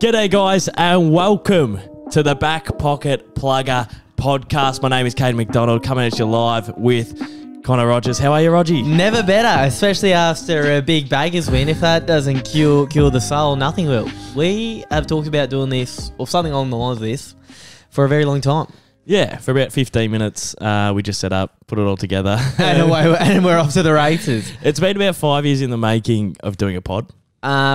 G'day guys and welcome to the Back Pocket Plugger podcast. My name is Caden McDonald, coming at you live with Connor Rogers. How are you, Rogie? Never better, especially after a big Baggers win. If that doesn't cure the soul, nothing will. We have talked about doing this, or something along the lines of this, for a very long time. Yeah, for about 15 minutes, we just set up, put it all together. and we're off to the races. It's been about 5 years in the making of doing a pod.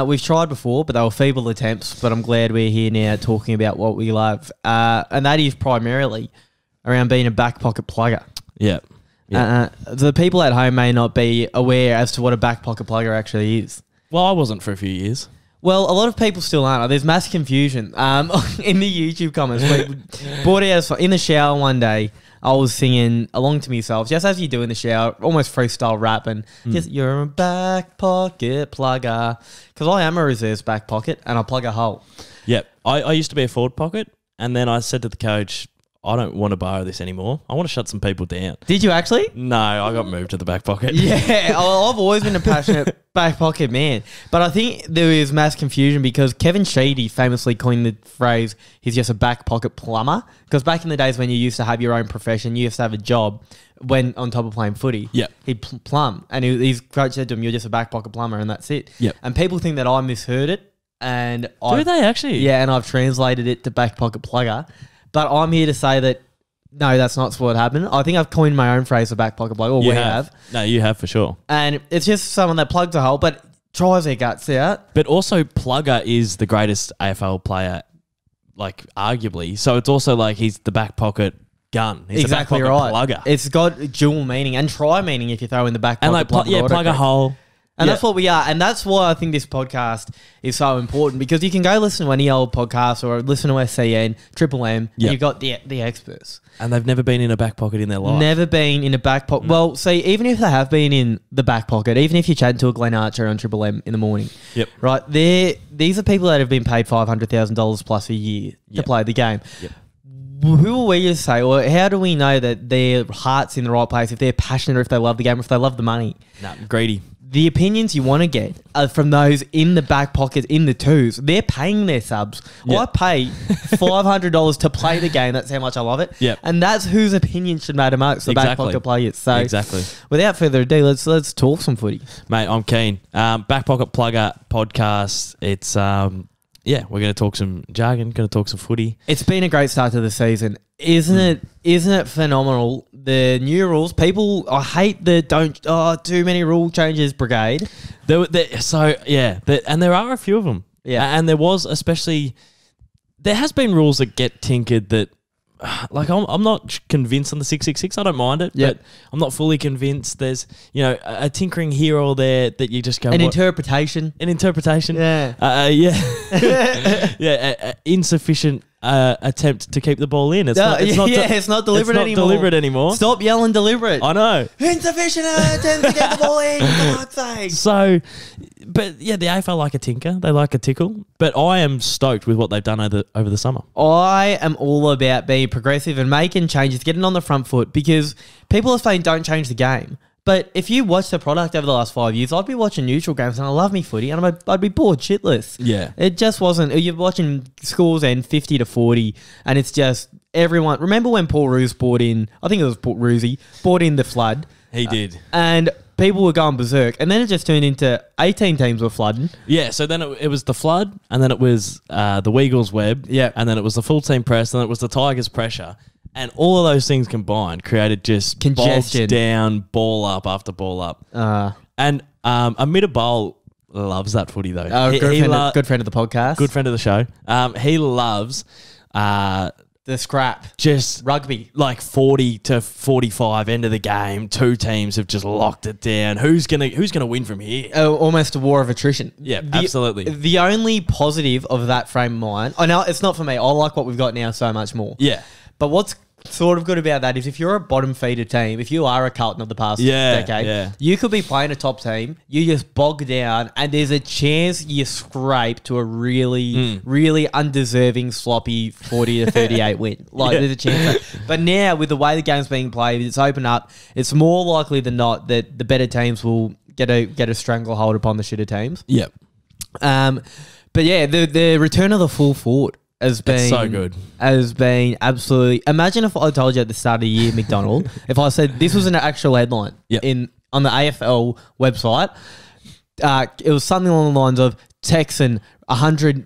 We've tried before, but they were feeble attempts, but I'm glad we're here now talking about what we love. And that is primarily around being a back pocket plugger. Yeah. The people at home may not be aware as to what a back pocket plugger actually is. Well, I wasn't for a few years. Well, a lot of people still aren't. There's mass confusion in the YouTube comments. We brought out in the shower one day. I was singing along to myself, just as you do in the shower, almost freestyle rap, and just, you're a back pocket plugger. Because I am a reserves back pocket, and I plug a hole. Yep. I used to be a forward pocket, and then I said to the coach, I don't want to borrow this anymore. I want to shut some people down. Did you actually? No, I got moved to the back pocket. Yeah, I've always been a passionate back pocket man. But I think there is mass confusion because Kevin Sheedy famously coined the phrase, he's just a back pocket plumber. Because back in the days when you used to have your own profession, you used to have a job when on top of playing footy. Yeah. He'd plumb. And his coach said to him, you're just a back pocket plumber and that's it. Yep. And people think that I misheard it. And do they actually? Yeah, and I've translated it to back pocket plugger. But I'm here to say that, no, that's not what happened. I think I've coined my own phrase for back pocket plug, or we have. No, you have for sure. And it's just someone that plugs a hole, but tries their guts out. But also, plugger is the greatest AFL player, like, arguably. So it's also like he's the back pocket gun. He's exactly the back pocket plugger. It's got dual meaning and try meaning if you throw in the back pocket and like, plugger. Yeah, plug a hole. And that's what we are. And that's why I think this podcast is so important, because you can go listen to any old podcast or listen to SCN, Triple M, and you've got the experts. And they've never been in a back pocket in their life. Never been in a back pocket. Well, see, even if they have been in the back pocket, even if you chat to a Glenn Archer on Triple M in the morning, right, these are people that have been paid $500,000 plus a year to play the game. Yep. Who are we to say, or how do we know that their heart's in the right place, if they're passionate or if they love the game or if they love the money? No, greedy. The opinions you want to get are from those in the back pockets, in the twos. They're paying their subs. Yep. I pay $500 to play the game. That's how much I love it. Yep. And that's whose opinion should matter most, the back pocket players. So without further ado, let's talk some footy. Mate, I'm keen. Back Pocket Plugger podcast. It's, yeah, we're going to talk some jargon, going to talk some footy. It's been a great start to the season. Isn't it phenomenal? The new rules. People, I hate the too many rule changes brigade. And there are a few of them. Yeah. And there was, especially, there has been rules that get tinkered that, like, I'm not convinced on the 666. I don't mind it, but I'm not fully convinced. There's, you know, a tinkering here or there that you just go, An interpretation. Yeah. Insufficient attempt to keep the ball in. It's not deliberate anymore. Stop yelling deliberate. I know. Insufficient attempt to get the ball in. For God's sake. So, but yeah, the AFL like a tinker. They like a tickle. But I am stoked with what they've done over the summer. I am all about being progressive and making changes, getting on the front foot, because people are saying don't change the game. But if you watch the product over the last 5 years, I'd be watching neutral games and I love me footy and I'd be bored shitless. Yeah. It just wasn't. You're watching scores end 50 to 40 and it's just everyone. Remember when Paul Roos brought in, I think it was Paul Roosy, brought in the flood. He did. And people were going berserk. And then it just turned into 18 teams were flooding. Yeah, so then it was the flood and then it was the Weagles web. Yeah. And then it was the full team press and then it was the Tigers pressure. And all of those things combined created just congestion, bogs down, ball up after ball up. And Amita Bowl loves that footy, though. Good friend of the podcast. Good friend of the show. He loves the scrap. Just rugby. Like 40 to 45, end of the game. Two teams have just locked it down. Who's gonna win from here? Almost a war of attrition. Yeah, absolutely. The only positive of that frame of mind, I know it's not for me. I like what we've got now so much more. Yeah. But what's sort of good about that is if you're a bottom feeder team, if you are a Carlton of the past decade, you could be playing a top team, you just bog down, and there's a chance you scrape to a really, really undeserving, sloppy 40 to 38 win. Like, there's a chance. But now, with the way the game's being played, it's opened up, it's more likely than not that the better teams will get a stranglehold upon the shitter teams. Yep. But yeah, the return of the full forward has been so good. Has been absolutely. Imagine if I told you at the start of the year, McDonald, if I said this was an actual headline on the AFL website. It was something along the lines of Texan 100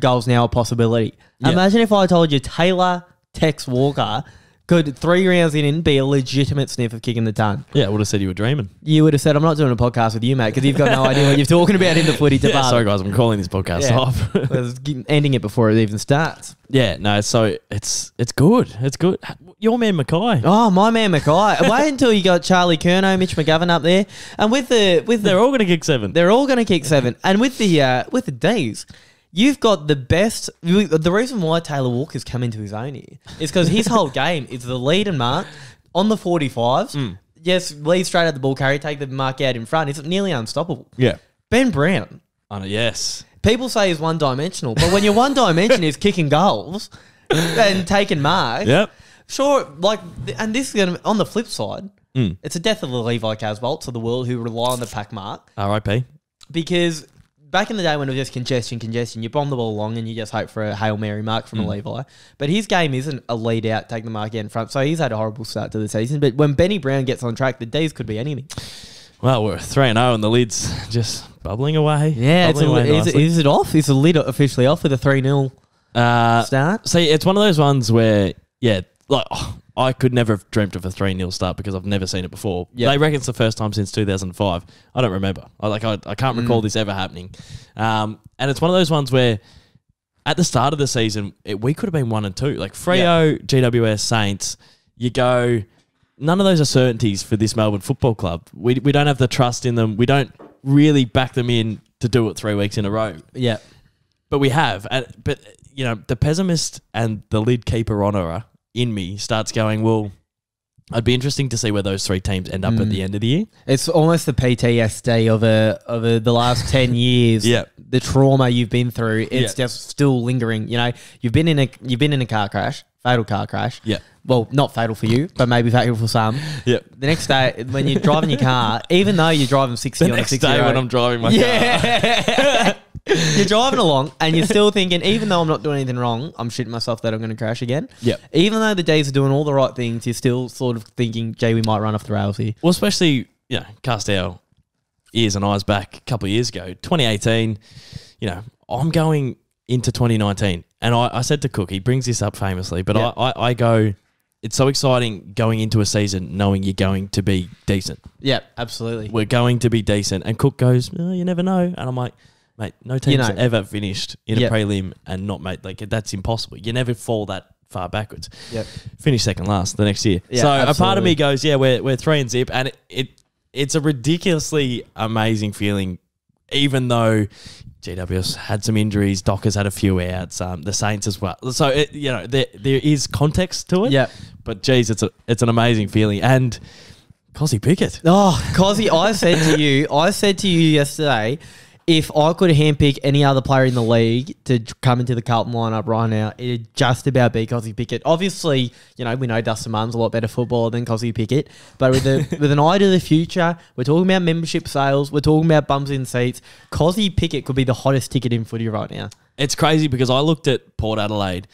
goals now a possibility. Yep. Imagine if I told you Taylor Tex Walker could 3 rounds in be a legitimate sniff of kicking the ton. Yeah, I would have said you were dreaming. You would have said, I'm not doing a podcast with you, mate, because you've got no idea what you're talking about in the footy department. Yeah, sorry, guys, I'm calling this podcast off. Well, ending it before it even starts. Yeah, no, so it's good. It's good. Your man Mackay. Oh, my man Mackay. Wait until you got Charlie Curnow, Mitch McGovern up there. And they're all going to kick seven. They're all going to kick seven. And with the D's, you've got the best. The reason why Taylor Walker's come into his own here is because his whole game is the lead and mark on the 45s. Mm. Yes, lead straight at the ball carry, take the mark out in front. It's nearly unstoppable. Yeah. Ben Brown. Yes. People say he's one-dimensional, but when your one dimension is kicking goals and taking marks, yep. Sure, like, and this is going to, on the flip side, it's a death of the Levi Casbolts of the world who rely on the pack mark. R.I.P. Because back in the day when it was just congestion, you bomb the ball along and you just hope for a Hail Mary mark from a Levi. But his game isn't a lead out, take the mark out in front. So he's had a horrible start to the season. But when Benny Brown gets on track, the D's could be anything. Well, we're 3-0 and the lid's just bubbling away. Yeah, is it off? Is the lid officially off with a 3-0 start? See, it's one of those ones where, yeah, like I could never have dreamt of a 3-0 start because I've never seen it before. Yep. They reckon it's the first time since 2005. I don't remember. I can't recall this ever happening. And it's one of those ones where at the start of the season, we could have been 1 and 2. Like Freo, GWS, Saints, you go, none of those are certainties for this Melbourne Football Club. We don't have the trust in them. We don't really back them in to do it 3 weeks in a row. Yeah. But we have. But, you know, the pessimist and the lid keeper honourer in me starts going, well, it'd be interesting to see where those three teams end up at the end of the year. It's almost the PTSD of the last 10 years. Yeah. The trauma you've been through, it's just still lingering. You know, you've been in a car crash, fatal car crash. Yeah. Well, not fatal for you, but maybe fatal for some. Yep. The next day when you're driving your car, even though you're driving 60 on a 60 road. The next day when I'm driving my car. You're driving along and you're still thinking, even though I'm not doing anything wrong, I'm shitting myself that I'm going to crash again. Yeah. Even though the D's are doing all the right things, you're still sort of thinking, gee, we might run off the rails here. Well, especially, you know, cast our ears and eyes back a couple of years ago, 2018, you know, I'm going into 2019. And I said to Cook, he brings this up famously, but I go, it's so exciting going into a season knowing you're going to be decent. Yeah, absolutely. We're going to be decent. And Cook goes, oh, you never know. And I'm like, mate, no team's ever finished in a prelim and not made, like, that's impossible. You never fall that far backwards. Yep. Finish second last the next year. Yeah, so absolutely. A part of me goes, yeah, we're 3 and zip, and it's a ridiculously amazing feeling, even though GWS had some injuries, Dockers had a few outs, the Saints as well. So you know there is context to it. Yeah. But geez, it's an amazing feeling. And Kozzi Pickett. Oh, Kozzi, I said to you yesterday, if I could handpick any other player in the league to come into the Carlton lineup right now, it'd just about be Kozzi Pickett. Obviously, you know, we know Dustin Martin's a lot better footballer than Kozzi Pickett, but with an eye to the future, we're talking about membership sales, we're talking about bums in seats. Kozzi Pickett could be the hottest ticket in footy right now. It's crazy because I looked at Port Adelaide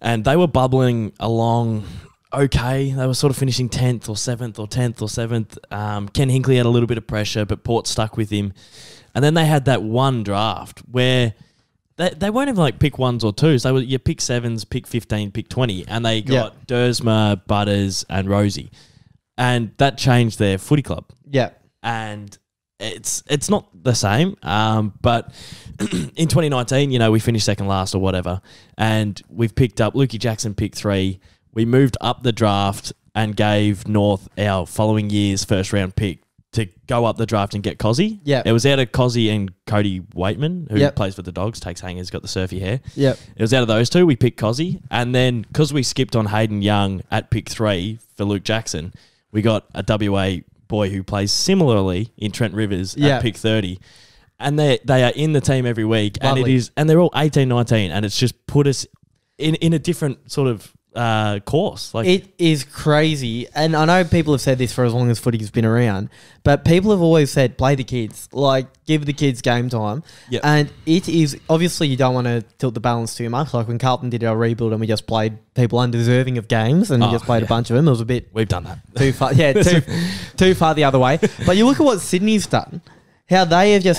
and they were bubbling along okay. They were sort of finishing 10th or 7th or 10th or 7th. Ken Hinckley had a little bit of pressure, but Port stuck with him. And then they had that one draft where they weren't even like pick 1s or 2s. They were you pick 7s, pick 15, pick 20. And they got Dersma, Butters and Rosie. And that changed their footy club. Yeah. And it's not the same. But in 2019, you know, we finished second last or whatever. And we've picked up Luki Jackson, pick 3. We moved up the draft and gave North our following year's first round pick to go up the draft and get Kozzi. Yeah. It was out of Kozzi and Cody Waitman, who plays for the Dogs, takes hangers, got the surfy hair. Yeah. It was out of those two, we picked Kozzi. And then because we skipped on Hayden Young at pick 3 for Luke Jackson, we got a WA boy who plays similarly in Trent Rivers at pick 30. And they are in the team every week. Lovely. And they're all 18, 19, and it's just put us in a different sort of course. Like, it is crazy. And I know people have said this for as long as footy's been around, but people have always said, play the kids. Like, give the kids game time. Yep. And it is, obviously you don't want to tilt the balance too much. Like when Carlton did our rebuild and we just played people undeserving of games and just played a bunch of them. It was a bit... We've done that. Too far, yeah, too far the other way. But you look at what Sydney's done. How they have just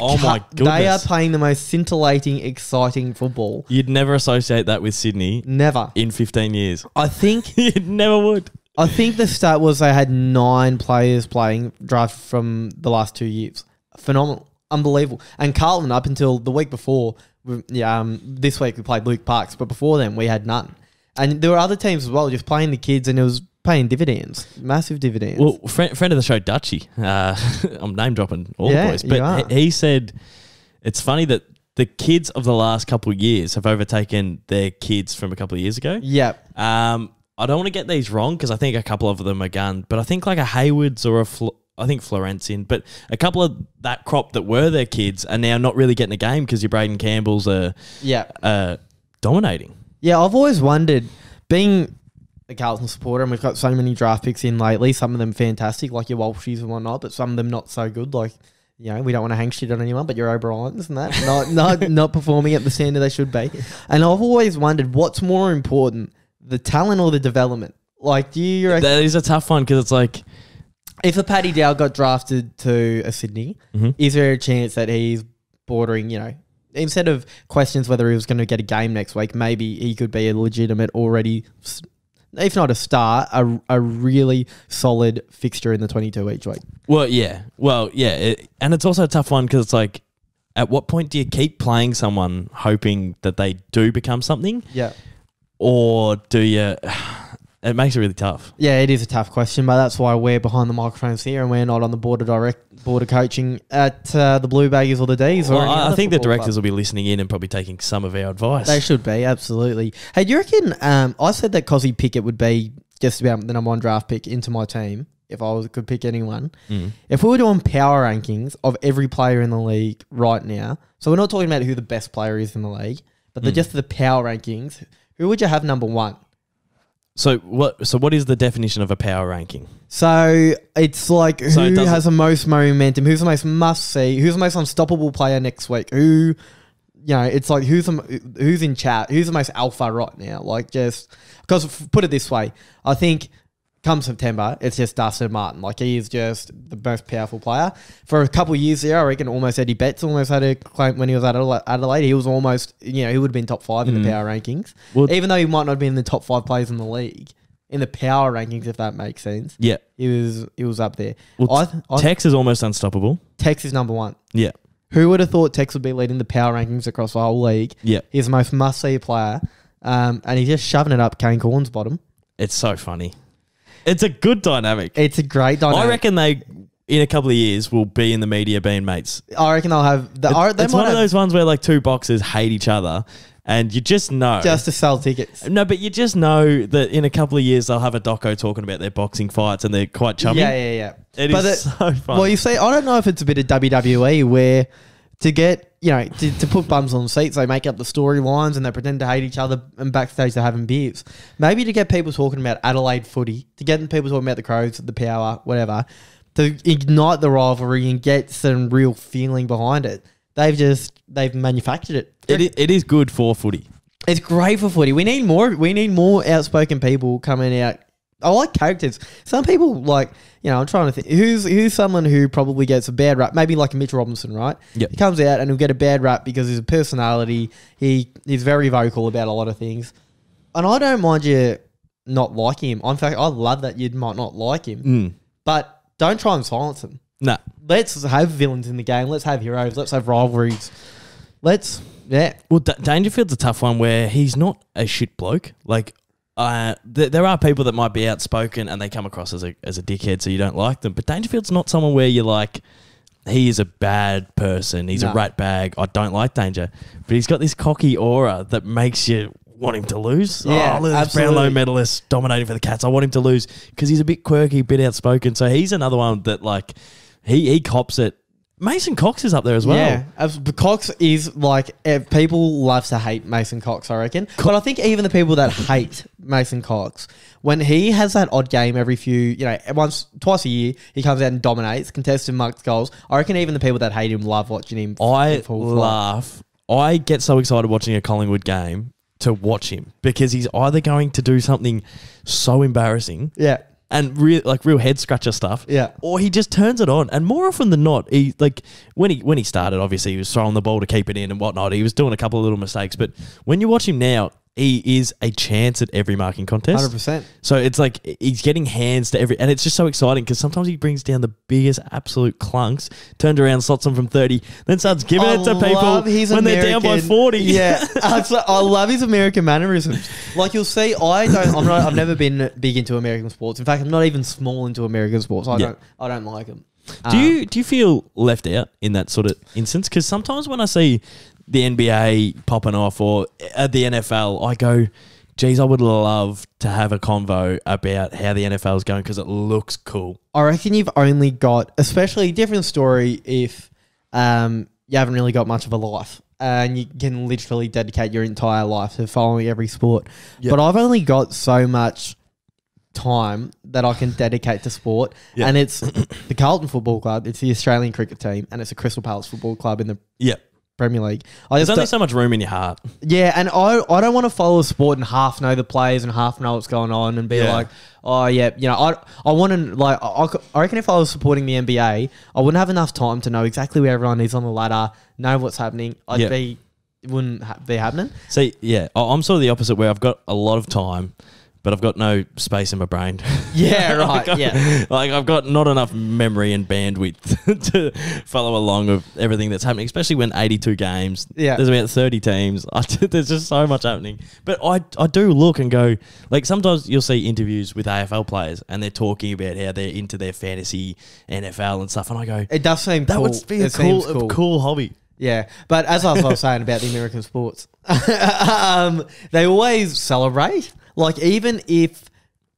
they are playing the most scintillating, exciting football. You'd never associate that with Sydney. Never. In 15 years. I think... you never would. I think the stat was they had 9 players playing draft from the last 2 years. Phenomenal. Unbelievable. And Carlton, up until the week before, this week we played Luke Parks, but before then we had none. And there were other teams as well just playing the kids, and it was... paying dividends, massive dividends. Well, friend of the show, Dutchie, I'm name dropping all the boys, but he said it's funny that the kids of the last couple of years have overtaken their kids from a couple of years ago. Yep. I don't want to get these wrong because I think a couple of them are gunned, but I think like a Hayward's or a Florentin, but a couple of that crop that were their kids are now not really getting a game because your Braden Campbell's are dominating. Yeah, I've always wondered, being a Carlton supporter, and we've got so many draft picks in lately, some of them fantastic, like your Walshies and whatnot, but some of them not so good, like, you know, we don't want to hang shit on anyone, but your O'Briens and that, not performing at the standard they should be. And I've always wondered, what's more important, the talent or the development? Like, do you reckon... That is a tough one, because it's like... If a Paddy Dow got drafted to a Sydney, is there a chance that he's bordering, you know... Instead of questions whether he was going to get a game next week, maybe he could be a legitimate already... if not a star, a really solid fixture in the 22 each week. Well, yeah. Well, yeah. And it's also a tough one because it's like, at what point do you keep playing someone hoping that they do become something? Yeah. Or do you... It makes it really tough. Yeah, it is a tough question, but that's why we're behind the microphones here and we're not on the board of coaching at the Blue Baggers or the D's. Well, or I think the directors will be listening in and probably taking some of our advice. They should be, absolutely. Hey, do you reckon, I said that Kozzi Pickett would be just about the number 1 draft pick into my team if I could pick anyone. If we were doing power rankings of every player in the league right now, so we're not talking about who the best player is in the league, but just the power rankings, who would you have number 1? So what is the definition of a power ranking? So it's like who has the most momentum, who's the most must-see, who's the most unstoppable player next week, who, you know, it's like who's in chat, who's the most alpha right now. Like just, because put it this way, I think come September, it's just Dustin Martin. Like he is just the most powerful player. For a couple of years there, I reckon almost Eddie Betts almost had a claim when he was at Adelaide. He was almost, you know, he would have been top 5 in the power rankings. Well, even though he might not have been in the top 5 players in the league, in the power rankings, if that makes sense. Yeah. He was up there. Well, Tex is almost unstoppable. Tex is number 1. Yeah. Who would have thought Tex would be leading the power rankings across the whole league? Yeah. He's the most must-see player. And he's just shoving it up Kane Corn's bottom. It's so funny. It's a good dynamic. It's a great dynamic. I reckon they, in a couple of years, will be in the media being mates. I reckon they'll have... it's one of those ones where like two boxers hate each other and you just know... Just to sell tickets. No, but you just know that in a couple of years they'll have a doco talking about their boxing fights and they're quite chummy. Yeah. But it's so fun. Well, you see, I don't know if it's a bit of WWE where to get... You know, to put bums on seats, they make up the storylines and they pretend to hate each other and backstage they're having beers. Maybe to get people talking about Adelaide footy, to get people talking about the Crows, the power, whatever, to ignite the rivalry and get some real feeling behind it. They've manufactured it. It is good for footy. It's great for footy. We need more outspoken people coming out. I like characters. Some people like, you know, I'm trying to think who's someone who probably gets a bad rap, maybe like a Mitch Robinson, right? Yep. He comes out and he'll get a bad rap because his personality, he's very vocal about a lot of things. And I don't mind you not liking him. In fact, I love that you might not like him. But don't try and silence him. No. Let's have villains in the game. Let's have heroes. Let's have rivalries. Let's, yeah. Well, Dangerfield's a tough one where he's not a shit bloke. Like, there are people that might be outspoken and they come across as a dickhead, so you don't like them. But Dangerfield's not someone where you're like, he is a bad person. He's a rat bag. I don't like Danger. But he's got this cocky aura that makes you want him to lose. Yeah, oh, look, this Brownlow medalist dominating for the Cats. I want him to lose because he's a bit quirky, a bit outspoken. So he's another one that like he cops it. Mason Cox is up there as well. Yeah, Cox is like, people love to hate Mason Cox, I reckon. But I think even the people that hate Mason Cox, when he has that odd game every few, you know, twice a year, he comes out and dominates, contested marks goals. I reckon even the people that hate him love watching him. I laugh. I get so excited watching a Collingwood game to watch him because he's either going to do something so embarrassing. Yeah. And real head scratcher stuff. Yeah. Or he just turns it on. And more often than not, he when he started, obviously he was throwing the ball to keep it in and whatnot. He was doing a couple of little mistakes. But when you watch him now, he is a chance at every marking contest. 100%. So it's like he's getting hands to every, and it's just so exciting because sometimes he brings down the biggest absolute clunks, turned around, slots them from 30, then starts giving it to people when they're down by 40. Yeah, I love his American mannerisms. Like you'll see, I've never been big into American sports. In fact, I'm not even small into American sports. I don't like them. Do you feel left out in that sort of instance? Because sometimes when I see the NBA popping off or at the NFL, I go, geez, I would love to have a convo about how the NFL is going because it looks cool. I reckon you've only got, especially a different story if you haven't really got much of a life and you can literally dedicate your entire life to following every sport. Yep. But I've only got so much time that I can dedicate to sport, yep. And it's the Carlton Football Club, it's the Australian cricket team, and it's the Crystal Palace Football Club in the... yeah. Premier League. There's only so much room in your heart. Yeah, and I don't want to follow a sport and half know the players and half know what's going on and be like, oh yeah, you know, I want to, like, I reckon if I was supporting the NBA, I wouldn't have enough time to know exactly where everyone is on the ladder, know what's happening. It wouldn't be happening. See, yeah, I'm sort of the opposite where I've got a lot of time, but I've got no space in my brain. Yeah, right. Like I've got not enough memory and bandwidth to follow along with everything that's happening, especially when 82 games. Yeah, there's about 30 teams. There's just so much happening. But I do look and go, like sometimes you'll see interviews with AFL players and they're talking about how they're into their fantasy NFL and stuff, and I go, it does seem that would be a cool hobby. Yeah, but as I was saying about the American sports, they always celebrate. Like, even if,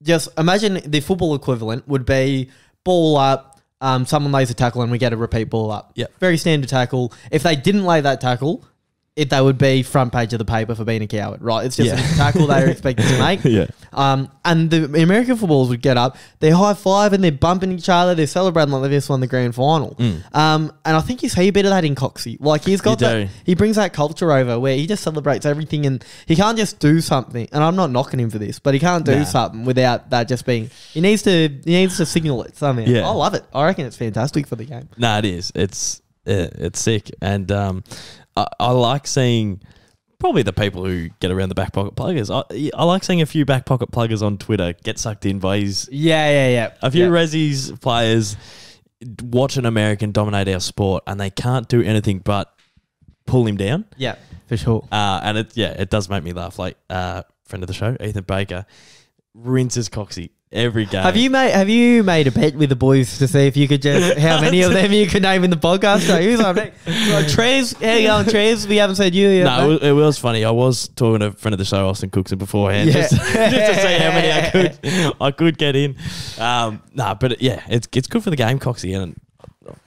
just imagine the football equivalent would be ball up, someone lays a tackle and we get a repeat ball up. Yeah. Very standard tackle. If they didn't lay that tackle, they would be front page of the paper for being a coward, right? It's just a tackle they were expected to make. Yeah. And the American footballers would get up, they're high-fiving, they're bumping each other, they're celebrating like they've just won the grand final. Mm. And I think you see a bit of that in Coxie. Like, he's got that, he brings that culture over where he just celebrates everything and he can't just do something, and I'm not knocking him for this, but he can't do something without that just being, he needs to signal it somehow. Yeah. I love it. I reckon it's fantastic for the game. No, it is. It's sick. And, I like seeing probably the people who get around the back pocket pluggers. I like seeing a few back pocket pluggers on Twitter get sucked in by his... Yeah. A few Rezzy's players watch an American dominate our sport and they can't do anything but pull him down. Yeah, for sure. And it does make me laugh. Like, friend of the show, Ethan Baker, rinses Coxie every game. Have you made a bet with the boys to see if you could just how many of them you could name in the podcast? So who's on next? Like, Trez, how you going, Trez? We haven't said you yet. No, it was funny. I was talking to a friend of the show, Austin Cookson, beforehand, just to see how many I could get in. But yeah, it's good for the game, Coxie, and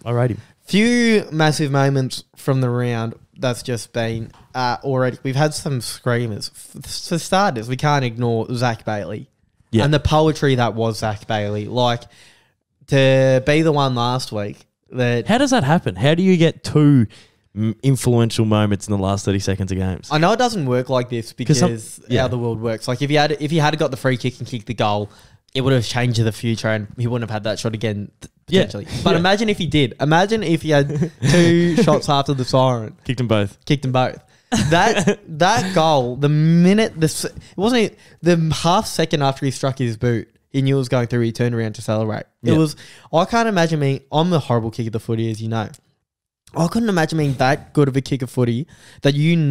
I rate him. Few massive moments from the round. That's just been already. We've had some screamers. For starters, we can't ignore Zach Bailey. Yeah. And the poetry that was Zach Bailey, like to be the one last week. That how does that happen? How do you get two influential moments in the last 30 seconds of games? I know it doesn't work like this because how the world works. Like if he had got the free kick and kicked the goal, it would have changed the future, and he wouldn't have had that shot again potentially. Yeah. But imagine if he did. Imagine if he had two shots after the siren, kicked them both. That goal, the minute it wasn't the half second after he struck his boot, he knew it was going through. He turned around to celebrate. It was. I can't imagine me. I'm a horrible kick of the footy, as you know. I couldn't imagine being that good of a kick of footy that you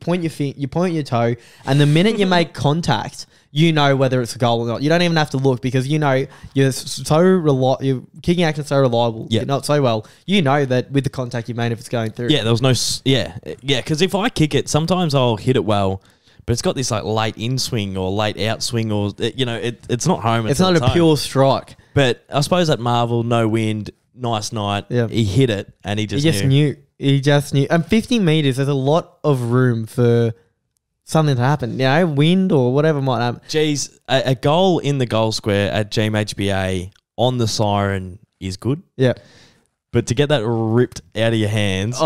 point your finger, you point your toe, and the minute you make contact, you know whether it's a goal or not. You don't even have to look because you know you're so reliable. Your kicking action is so reliable, not so well. You know that with the contact you made, if it's going through. Yeah, there was no. Yeah. Because if I kick it, sometimes I'll hit it well, but it's got this like late in swing or late out swing, or you know, it's not home. It's not a pure strike. But I suppose at Marvel, no wind. Nice night. Yeah. He hit it and he just knew. He just knew. And 50 metres, there's a lot of room for something to happen, you know, wind or whatever might happen. Geez, a goal in the goal square at GMHBA on the siren is good. Yeah. But to get that ripped out of your hands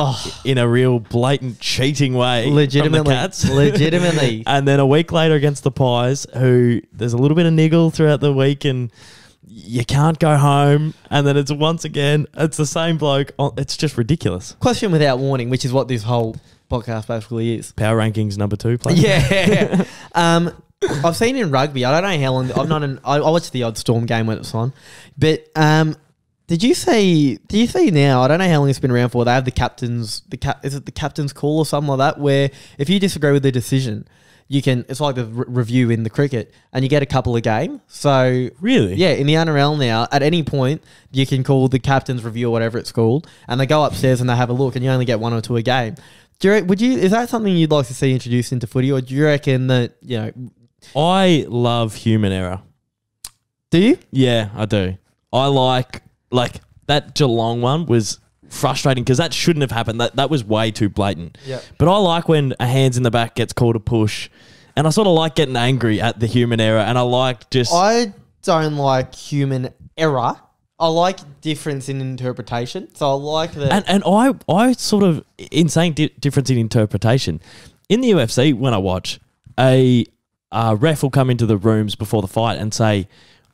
in a real blatant cheating way legitimately, from the Cats. Legitimately. And then a week later against the Pies, who there's a little bit of niggle throughout the week and you can't go home. And then it's once again, it's the same bloke. It's just ridiculous. Question without warning, which is what this whole podcast basically is. Power rankings #2 player. Yeah. I've seen in rugby, I don't know how long, I watched the odd Storm game when it was on. But... Do you see now, I don't know how long it's been around for, they have the captain's, is it the captain's call or something like that, where if you disagree with the decision, you can, it's like the review in the cricket, and you get a couple a game. So, really? Yeah, in the NRL now, at any point, you can call the captain's review or whatever it's called, and they go upstairs and they have a look, and you only get 1 or 2 a game. Is that something you'd like to see introduced into footy, or do you reckon that, you know... I love human error. Do you? Yeah, I do. I like... Like, that Geelong one was frustrating because that shouldn't have happened. That was way too blatant. Yep. But I like when a hands in the back gets called a push. And I sort of like getting angry at the human error. And I like just... I don't like human error. I like difference in interpretation. So I like that... And I sort of... In saying difference in interpretation, in the UFC, when I watch, a ref will come into the rooms before the fight and say...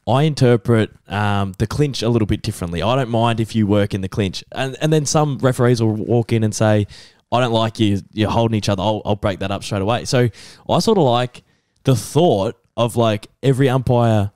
I interpret the clinch a little bit differently. I don't mind if you work in the clinch. And then some referees will walk in and say, I don't like you're holding each other. I'll break that up straight away. So I sort of like the thought of like every umpire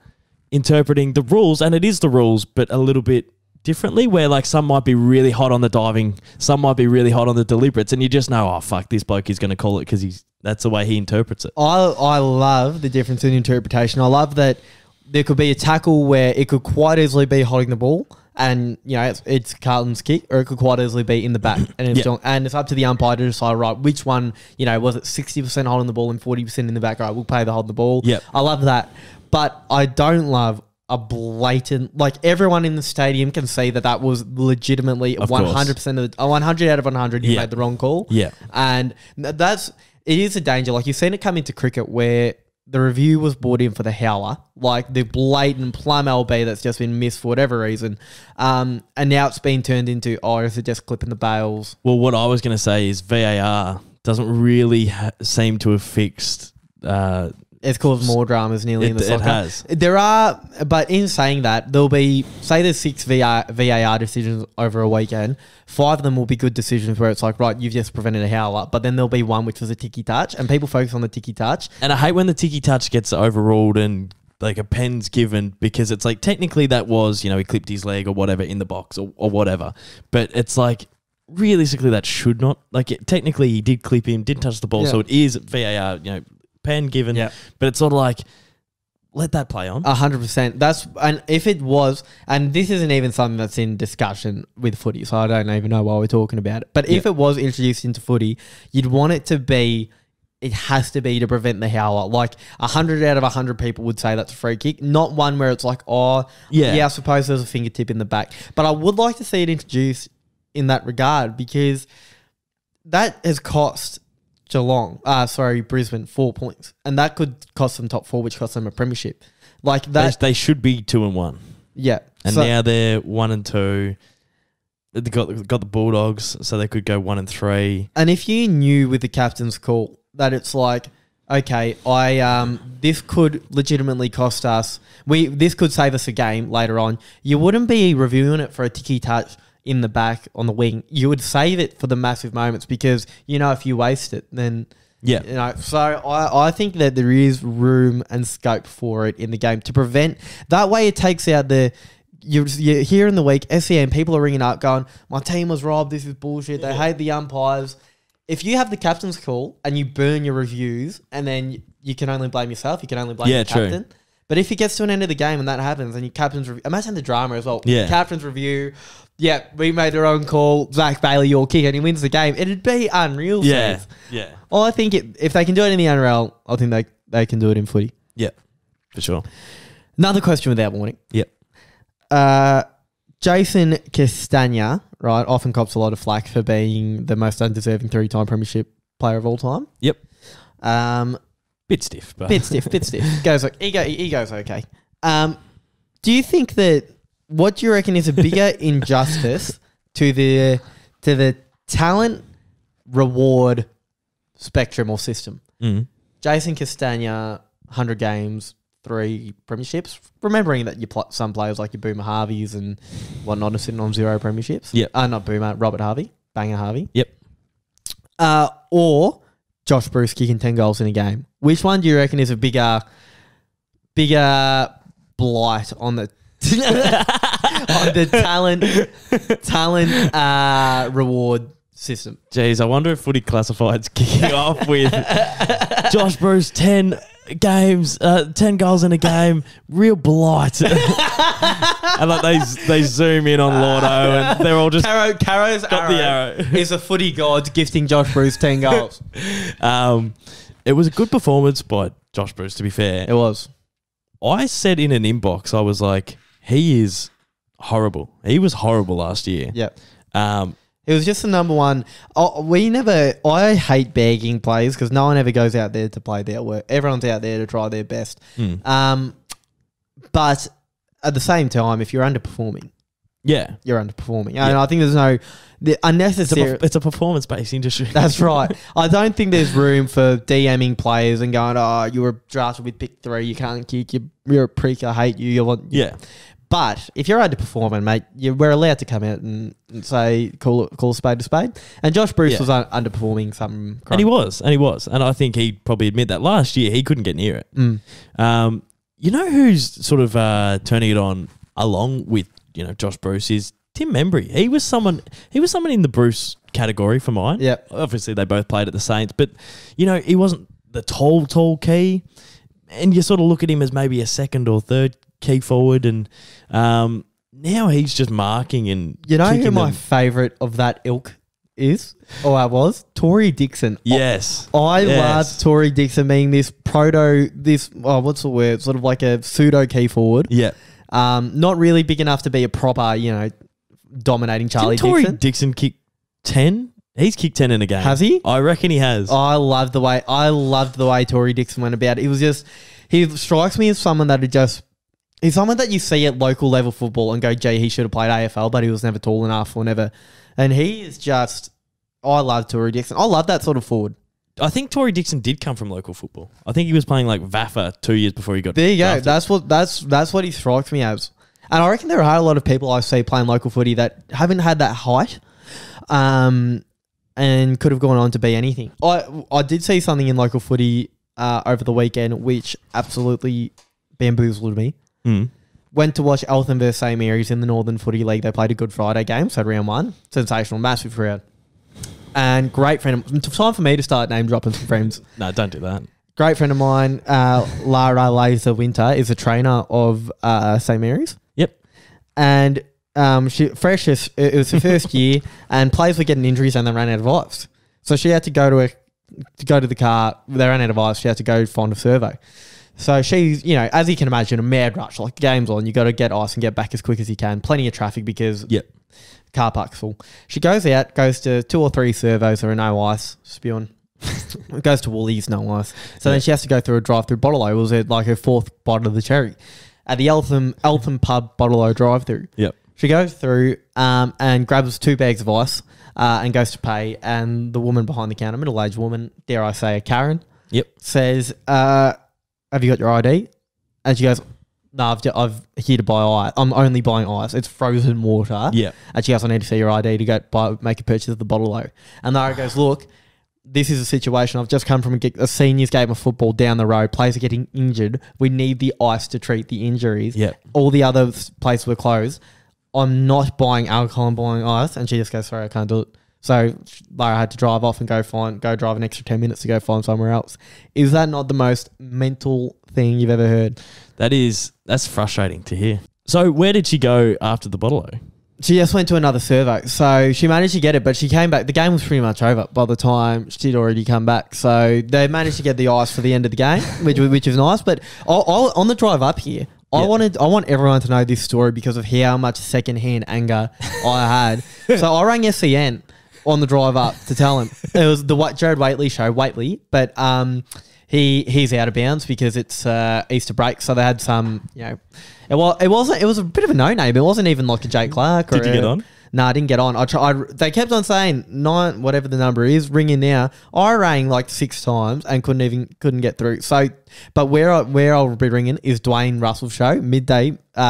interpreting the rules, and it is the rules, but a little bit differently, where like some might be really hot on the diving, some might be really hot on the deliberates, and you just know, oh, fuck, this bloke is going to call it because that's the way he interprets it. I love the difference in interpretation. I love that... There could be a tackle where it could quite easily be holding the ball and, you know, it's Carlton's kick, or it could quite easily be in the back. And it's, yeah. And it's up to the umpire to decide, right, which one, you know, was it 60% holding the ball and 40% in the back? Right, we'll pay the hold the ball. Yep. I love that. But I don't love a blatant, like everyone in the stadium can see that that was legitimately 100% of the, 100 out of 100, you made the wrong call. Yeah. And it is a danger. Like you've seen it come into cricket where... The review was brought in for the howler, like the blatant plum LB that's just been missed for whatever reason. And now it's been turned into, oh, is it just clipping the bails? Well, what I was going to say is VAR doesn't really seem to have fixed... it's caused more dramas nearly in the soccer. It has. There are, but in saying that, there'll be, say there's 6 VAR decisions over a weekend. 5 of them will be good decisions where it's like, right, you've just prevented a howler, but then there'll be one which was a ticky touch, and people focus on the ticky touch. And I hate when the ticky touch gets overruled and like a pen's given, because it's like technically that was, you know, he clipped his leg or whatever in the box or whatever, but it's like, realistically that should not, like it, technically he did clip him, didn't touch the ball, so it is VAR, you know, pen given, but it's sort of like, let that play on. 100%. And if it was, and this isn't even something that's in discussion with footy, so I don't even know why we're talking about it, but if it was introduced into footy, you'd want it to be, it has to be to prevent the howler. Like 100 out of 100 people would say that's a free kick, not one where it's like, oh, yeah I suppose there's a fingertip in the back. But I would like to see it introduced in that regard, because that has cost... Brisbane 4 points, and that could cost them top 4, which cost them a premiership. Like that, they should be 2 and 1. Yeah, and so now they're 1 and 2. They got the Bulldogs, so they could go 1 and 3. And if you knew with the captain's call that it's like, okay, this could legitimately cost us. This could save us a game later on. You wouldn't be reviewing it for a ticky touch in the back, on the wing. You would save it for the massive moments, because, you know, if you waste it, then... Yeah. You know, so I think that there is room and scope for it in the game to prevent... That way it takes out the... You're here in the week, SCN, people are ringing up going, my team was robbed, this is bullshit, they hate the umpires. If you have the captain's call and you burn your reviews, and then you can only blame yourself, you can only blame the captain... True. But if it gets to an end of the game and that happens, and your captain's review, imagine the drama as well. Yeah. Captain's review, we made the wrong call. Zach Bailey, your kick, and he wins the game. It'd be unreal. Yeah, says. Yeah. Well, I think if they can do it in the NRL, I think they can do it in footy. Yeah, for sure. Another question without warning. Yep. Jason Castagna, right, often cops a lot of flack for being the most undeserving 3-time premiership player of all time. Yep. Bit stiff, but bit stiff. He goes okay. Do you think that what do you reckon is a bigger injustice to the talent reward spectrum or system? Mm. Jason Castagna, 100 games, 3 premierships. Remembering that some players like your Boomer Harveys and whatnot are sitting on 0 premierships. Yeah, not Boomer, Robert Harvey, Banger Harvey. Yep. Or Josh Bruce kicking 10 goals in a game. Which one do you reckon is a bigger blight on the on the talent reward system? Jeez, I wonder if Footy Classified's kicking off with Josh Bruce 10 goals in a game, real blight. And like they zoom in on Lordo and they're all just Caro's got the arrow. Is a footy god gifting Josh Bruce 10 goals. It was a good performance by Josh Bruce, to be fair. It was. I said in an inbox, I was like, he is horrible. He was horrible last year. Yeah. It was just the number one. I hate bagging players because no one ever goes out there to play their work. Everyone's out there to try their best. Mm. But at the same time, if you're underperforming, yeah, you're underperforming. Yeah. And I think there's no unnecessary. It's a performance-based industry. That's right. I don't think there's room for DMing players and going, "Oh, you were drafted with pick 3. You can't kick. You're a prick. I hate you. Yeah." But if you're underperforming, mate, we're allowed to come out and say, call a spade a spade. And Josh Bruce was underperforming some crime. And he was. And I think he'd probably admit that last year he couldn't get near it. Mm. You know who's sort of turning it on along with Josh Bruce is Tim Membry. He was someone in the Bruce category for mine. Yeah. Obviously, they both played at the Saints. But, he wasn't the tall key. And you sort of look at him as maybe a second or third key forward, and now he's just marking and who my favourite of that ilk is, or I was? Tory Dickson. Yes. I love Tory Dickson being this sort of like a pseudo key forward. Yeah. Not really big enough to be a proper, dominating Charlie Dixon. Tory Dickson kick 10? He's kicked 10 in a game. Has he? I reckon he has. I loved the way Tory Dickson went about it. It was just, he strikes me as someone that he's someone that you see at local level football and go, gee, he should have played AFL, but he was never tall enough or never. And he is just, I love Tory Dickson. I love that sort of forward. I think Tory Dickson did come from local football. I think he was playing like Vaffa 2 years before he got there. You go. That's what he strikes me as. And I reckon there are a lot of people I see playing local footy that haven't had that height. And could have gone on to be anything. I did see something in local footy over the weekend which absolutely bamboozled me. Mm. Went to watch Eltham versus St Mary's in the Northern Footy League. They played a Good Friday game, so round 1. Sensational, massive crowd. And great friend of mine. Time for me to start name dropping some friends. No, don't do that. Great friend of mine, Lara Laser Winter, is a trainer of St Mary's. Yep. And... it was her first year, and players were getting injuries, and they ran out of ice. So she had to go to the car. They ran out of ice. She had to go find a servo. So she's, as you can imagine, a mad rush. Like, game's on, you got to get ice and get back as quick as you can. Plenty of traffic because car park's full. She goes out, goes to 2 or 3 servos that are no ice, spewing. Goes to Woolies, no ice. So then she has to go through a drive-through bottle-o. It was like her 4th bottle of the cherry at the Eltham pub bottle-o drive-through. Yep. She goes through and grabs 2 bags of ice and goes to pay. And the woman behind the counter, middle-aged woman, dare I say, a Karen, says, have you got your ID? And she goes, no, I've here to buy ice. I'm only buying ice. It's frozen water. Yeah. And she goes, I need to see your ID to go make a purchase of the bottle-o. And Lara goes, look, this is a situation. I've just come from a seniors game of football down the road. Players are getting injured. We need the ice to treat the injuries. Yeah. All the other places were closed. I'm not buying alcohol, I'm buying ice. And she just goes, sorry, I can't do it. So Lara had to drive off and go drive an extra 10 minutes to go find somewhere else. Is that not the most mental thing you've ever heard? That's frustrating to hear. So where did she go after the bottle-o? She just went to another servo. So she managed to get it, but she came back. The game was pretty much over by the time she'd already come back. So they managed to get the ice for the end of the game, which was nice. But on the drive up here, I want everyone to know this story because of how much secondhand anger I had. So I rang SCN on the drive up to tell him. It was the Jared Waitley show, but he's out of bounds because it's Easter break, so they had some, you know, it was a bit of a no name. It wasn't even like a Jake Clark. Did you get on? No, I didn't get on. They kept on saying 9, whatever the number is, ring in now. I rang like 6 times and couldn't get through. So, but where I'll be ringing is Dwayne Russell's show midday. It's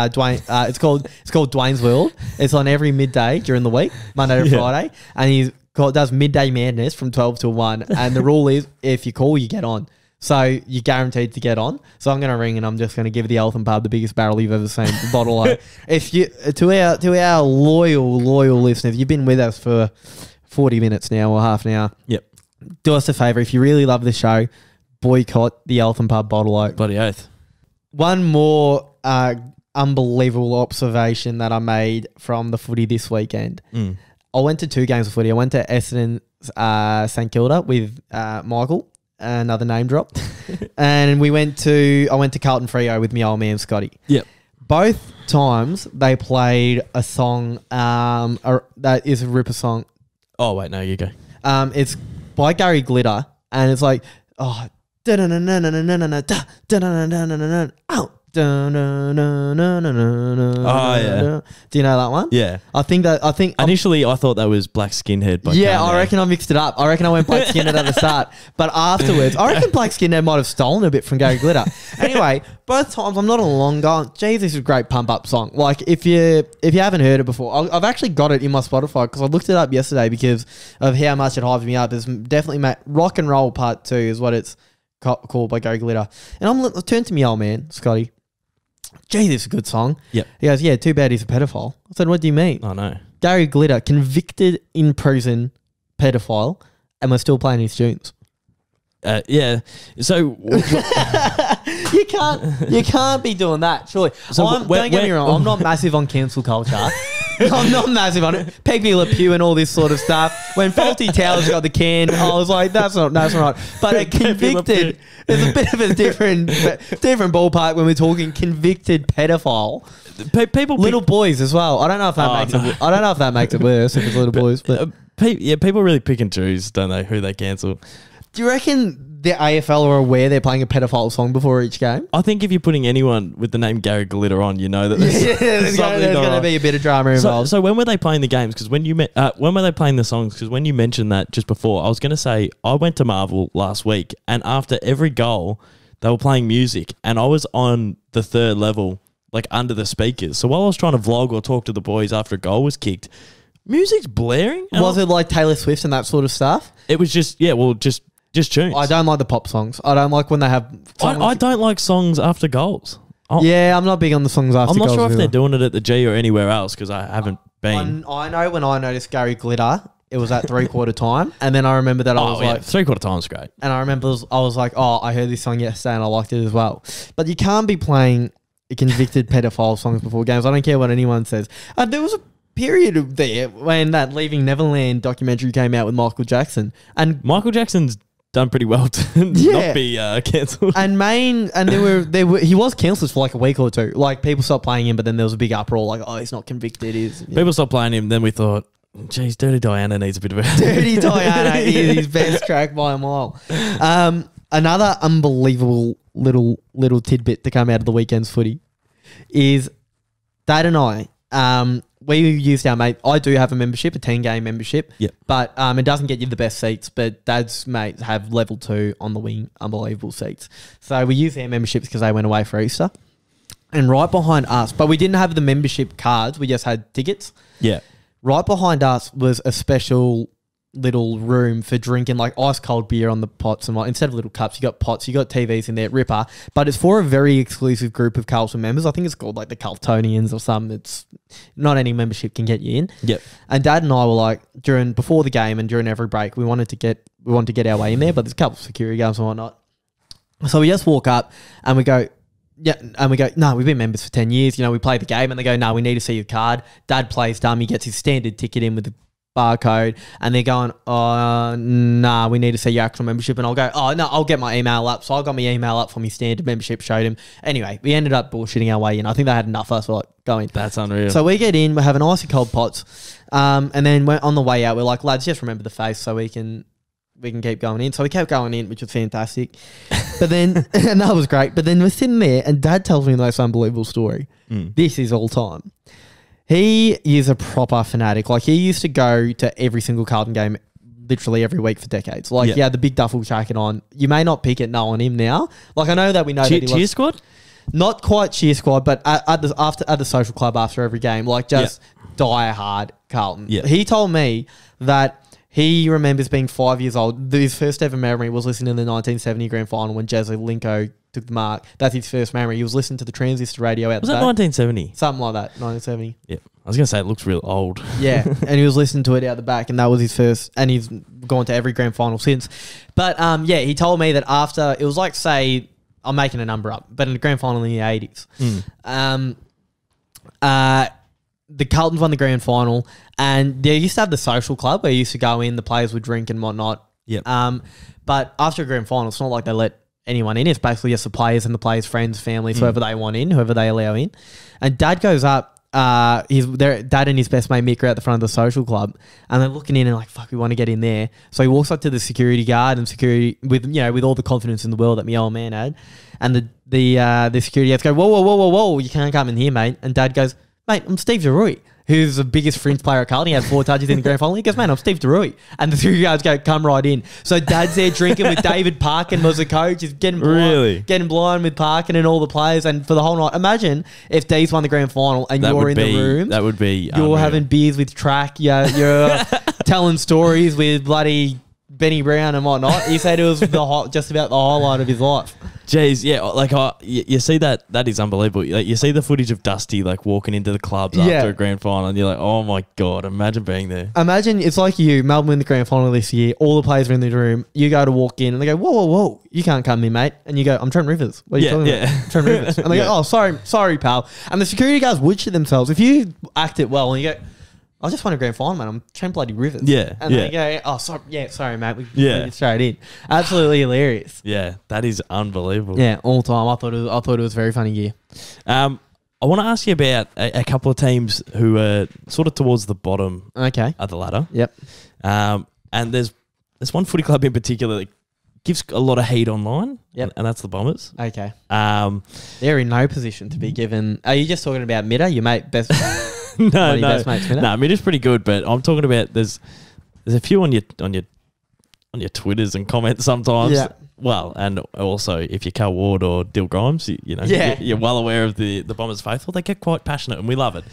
called Dwayne's World. It's on every midday during the week, Monday to Friday, and does midday madness from 12 to 1. And the rule is if you call, you get on. So you're guaranteed to get on. So I'm going to ring and I'm just going to give the Eltham pub the biggest barrel you've ever seen. Bottle of. If you to our loyal listeners, you've been with us for 40 minutes now or half an hour. Yep. Do us a favour. If you really love the show, boycott the Eltham pub bottle oak. Bloody oath. One more unbelievable observation that I made from the footy this weekend. Mm. I went to 2 games of footy. I went to Essendon St Kilda with Michael. Another name drop. And I went to Carlton Freo with me old man Scotty. Yep. Both times they played a song that is a ripper song. Oh wait, no, you go. It's by Gary Glitter and it's like oh yeah. Do you know that one? Yeah. I think initially I thought that was Black Skinhead. Yeah, I reckon I mixed it up. I reckon I went Black Skinhead at the start, but afterwards I reckon Black Skinhead might have stolen a bit from Gary Glitter. Anyway, both times I'm not along going, geez, this is a great pump up song. Like if you haven't heard it before, I've actually got it in my Spotify because I looked it up yesterday because of how much it hyped me up. It's definitely Rock and Roll Part 2 is what it's called by Gary Glitter. And I turned to me old man Scotty. Gee, this is a good song. Yep. He goes, yeah, too bad he's a pedophile. I said, what do you mean? I know. Gary Glitter, convicted in prison pedophile, and we're still playing his tunes. Yeah. So you can't be doing that, surely. So don't get me wrong, I'm not massive on cancel culture. I'm not massive on it. Peggy Le Pew and all this sort of stuff. When Fawlty Towers got the can, I was like, that's not right. But a convicted, there's a bit of a different ballpark when we're talking convicted pedophile. Little boys as well. I don't know if that I don't know if that makes it worse if it's little boys. But yeah, people really pick and choose, don't they? Who they cancel. Do you reckon the AFL are aware they're playing a pedophile song before each game? I think if you're putting anyone with the name Gary Glitter on, you know that there's going to be a bit of drama involved. So when were they playing the games? Because when were they playing the songs? Because when you mentioned that just before, I was going to say I went to Marvel last week, and after every goal, they were playing music, and I was on the 3rd level, like under the speakers. So while I was trying to vlog or talk to the boys after a goal was kicked, music's blaring. Was it like Taylor Swift and that sort of stuff? It was just just tunes. I don't like the pop songs. I don't like when they have... I don't like songs after goals. Yeah, I'm not big on the songs after goals. I'm not sure if they're doing it at the G or anywhere else because I haven't been. I know when I noticed Gary Glitter, it was at three-quarter time. And then I remember that I was like... Three-quarter time's great. And I remember I was like, oh, I heard this song yesterday and I liked it as well. But you can't be playing convicted pedophile songs before games. I don't care what anyone says. There was a period of there when that Leaving Neverland documentary came out with Michael Jackson. And Michael Jackson's done pretty well to not be cancelled. And he was cancelled for like a week or two. Like people stopped playing him, but then there was a big uproar like, oh, he's not convicted. People stopped playing him. Then we thought, geez, Dirty Diana needs a bit of a... Dirty Diana is his best track by a mile. Another unbelievable little tidbit to come out of the weekend's footy is Dad and I... we used our mate. I do have a membership, a 10-game membership. Yep. But it doesn't get you the best seats. But Dad's mates have level 2 on the wing, unbelievable seats. So we used their memberships because they went away for Easter, and right behind us, but we didn't have the membership cards. We just had tickets. Yeah. Right behind us was a special little room for drinking like ice cold beer on the pots, and instead of little cups, you got pots, you got TVs in there, ripper. But it's for a very exclusive group of Carlton members. I think it's called like the Carltonians or something. It's not any membership can get you in. Yep. And Dad and I were like before the game and during every break, we wanted to get our way in there, but there's a couple of security guards and whatnot. So we just walk up and we go, yeah, and we go, no, we've been members for 10 years. You know, we play the game, and they go, no, we need to see your card. Dad plays dumb. He gets his standard ticket in with the barcode, and they're going, oh, nah, we need to see your actual membership. And I'll go, oh, no, I'll get my email up. So I got my email up for my standard membership, showed him. Anyway, we ended up bullshitting our way in. I think they had enough of us for like going. That's unreal. So we get in, we're having icy cold pots, and then we're on the way out, we're like, lads, just remember the face so we can keep going in. So we kept going in, which was fantastic. But then, and that was great. But then we're sitting there and Dad tells me the most unbelievable story. This is all time. He is a proper fanatic. Like, he used to go to every single Carlton game literally every week for decades. Like, yeah, the big duffel jacket on. You may not pick it, no, on him now. Like, I know that we know that he cheer squad? Not quite cheer squad, but at the social club after every game. Like, just die hard Carlton. Yeah. He told me that he remembers being 5 years old. His first ever memory was listening to the 1970 grand final when Jazzy Linko took the mark. That's his first memory. He was listening to the transistor radio out. Was that 1970? Something like that, 1970. Yeah. I was going to say it looks real old. Yeah. And he was listening to it out the back, and that was his first, and he's gone to every grand final since. But, yeah, he told me that after, it was like, say, I'm making a number up, but in the grand final in the 80s. The Carltons won the grand final, and they used to have the social club where you used to go in, the players would drink and whatnot. Yeah. But after a grand final, it's not like they let anyone in. It's basically just the players and the players' friends, families, whoever they want in, whoever they allow in. And Dad goes up. Dad and his best mate Mick are at the front of the social club, and they're looking in and like, fuck, we want to get in there. So he walks up to the security guard and security with all the confidence in the world that my old man had, and the security guards go, whoa, whoa, whoa, whoa, whoa, you can't come in here, mate. And Dad goes, mate, I'm Steve DeRuy, who's the biggest fringe player at Carlton. He had 4 touches in the grand final. He goes, mate, I'm Steve DeRuy. And the 3 guys go, come right in. So Dad's there drinking with David Parkin, was the coach. He's getting blind with Parkin and all the players. And for the whole night, imagine if D's won the grand final and you're in the room. That would be... You're having beers with Track. You're telling stories with bloody Benny Brown and whatnot. He said it was just about the highlight of his life. Jeez, yeah, like you see that is unbelievable. Like, you see the footage of Dusty like walking into the clubs after a grand final, and you're like, oh my god, imagine being there. Imagine it's like Melbourne in the grand final this year. All the players are in the room. You go to walk in, and they go, whoa, whoa, whoa, you can't come in, mate. And you go, I'm Trent Rivers. What are you talking about? Trent Rivers. And they go, oh, sorry, pal. And the security guards would shit themselves if you act it well and you go, I just won a grand final, man. I'm Trent bloody Rivers. Yeah. And then you go, oh, sorry. Yeah, sorry, mate. We get straight in. Absolutely hilarious. Yeah, that is unbelievable. Yeah, all time. I thought it was a very funny year. I want to ask you about a couple of teams who are sort of towards the bottom of the ladder. Yep. And there's one footy club in particular that gives a lot of heat online, and that's the Bombers. Okay. They're in no position to be given. Are you just talking about Midder, your mate, best... No, Midder's pretty good, but I'm talking about there's a few on your Twitters and comments sometimes. Yeah. Well, and also if you're Cal Ward or Dil Grimes, you're well aware of the Bombers faithful. They get quite passionate, and we love it.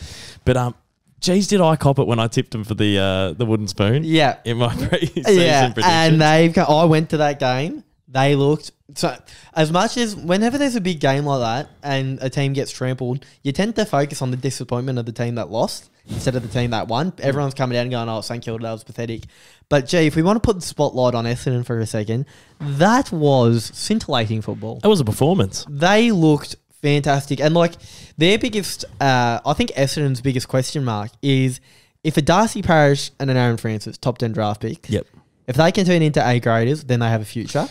But geez, did I cop it when I tipped them for the wooden spoon? Yeah, in my pre-season predictions. And I went to that game. They looked so. As much as whenever there's a big game like that and a team gets trampled, you tend to focus on the disappointment of the team that lost instead of the team that won. Everyone's coming down and going, "Oh, St Kilda, that was pathetic." But gee, if we want to put the spotlight on Essendon for a second, that was scintillating football. It was a performance. They looked fantastic, and like their biggest, I think Essendon's biggest question mark is if a Darcy Parish and an Aaron Francis, top 10 draft pick, if they can turn into A graders, then they have a future.